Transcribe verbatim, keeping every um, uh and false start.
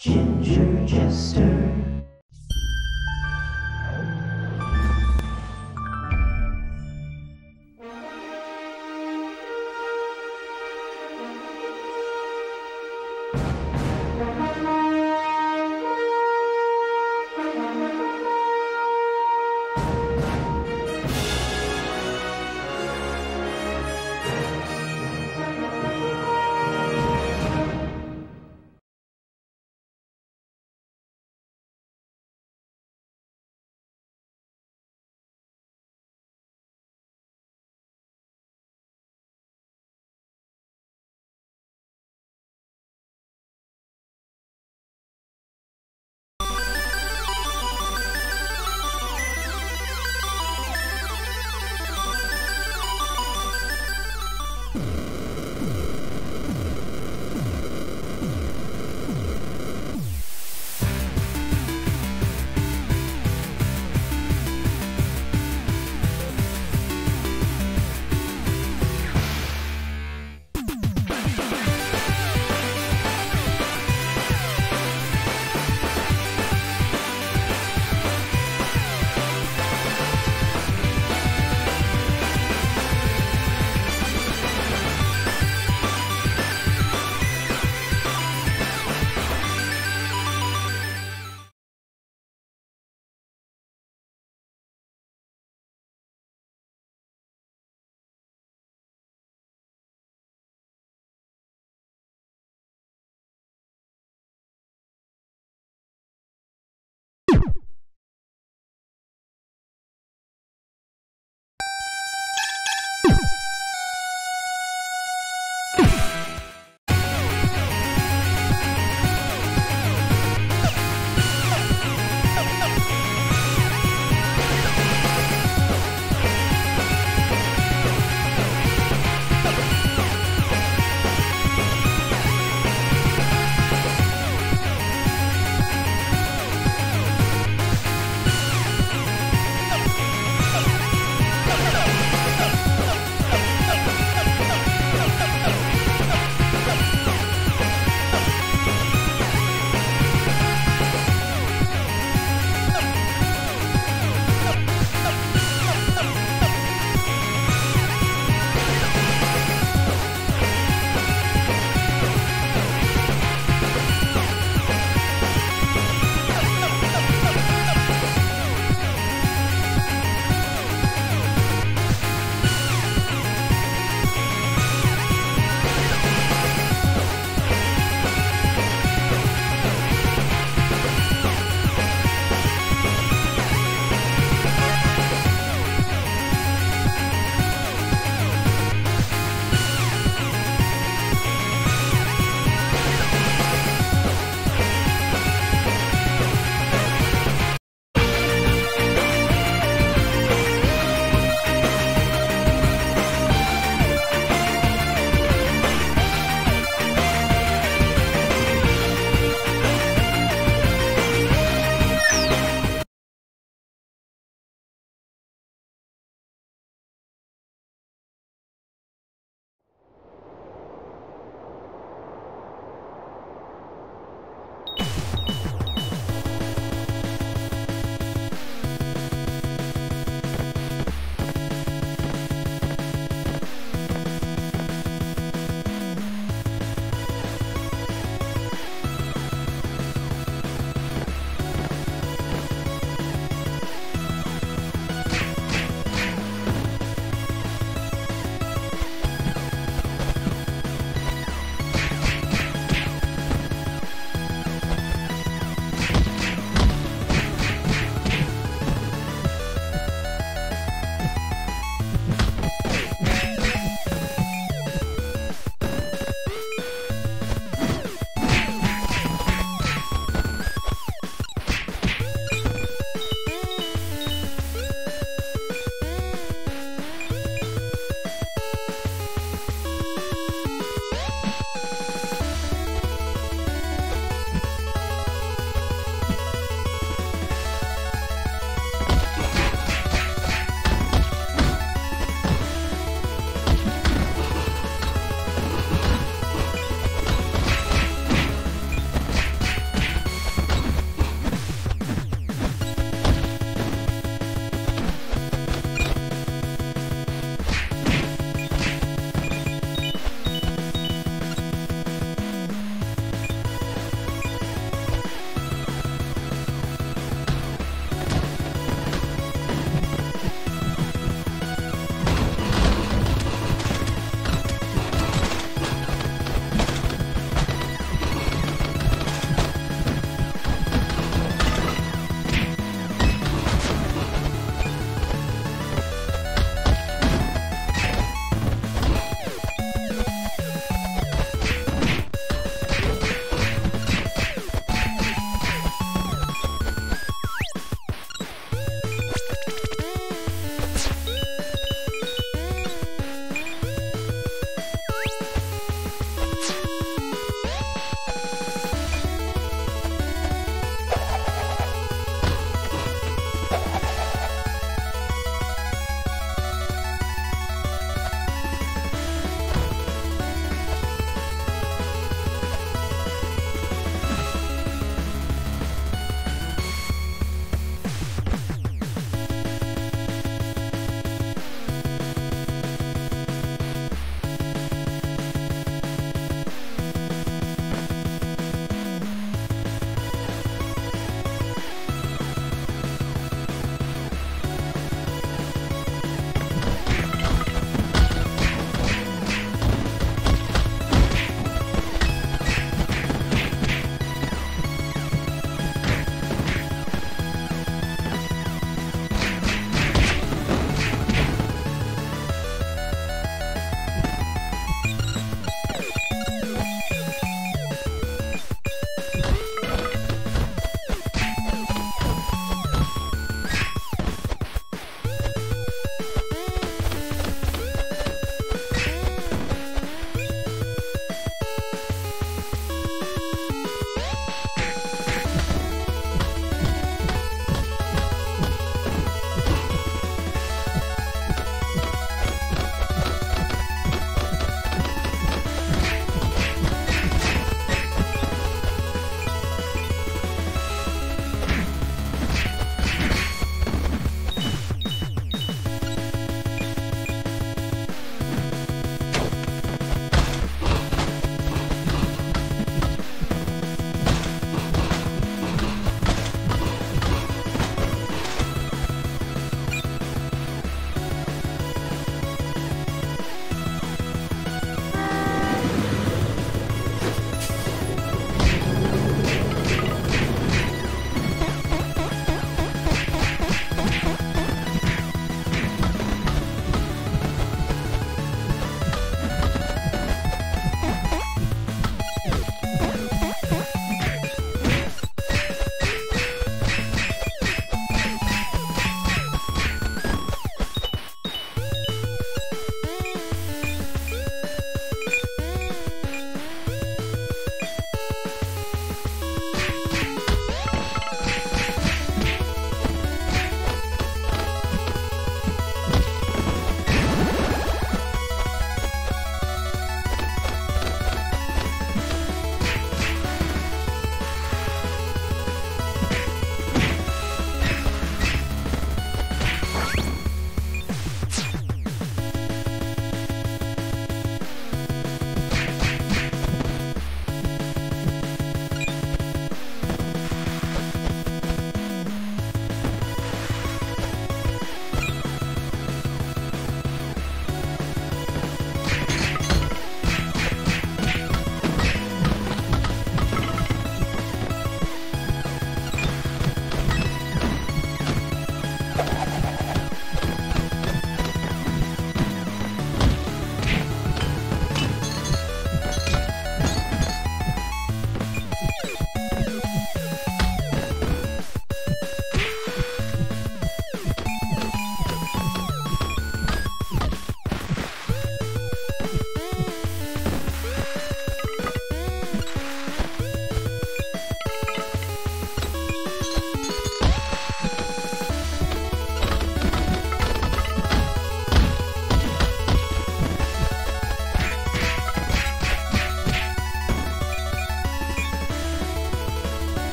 Ginger Jester.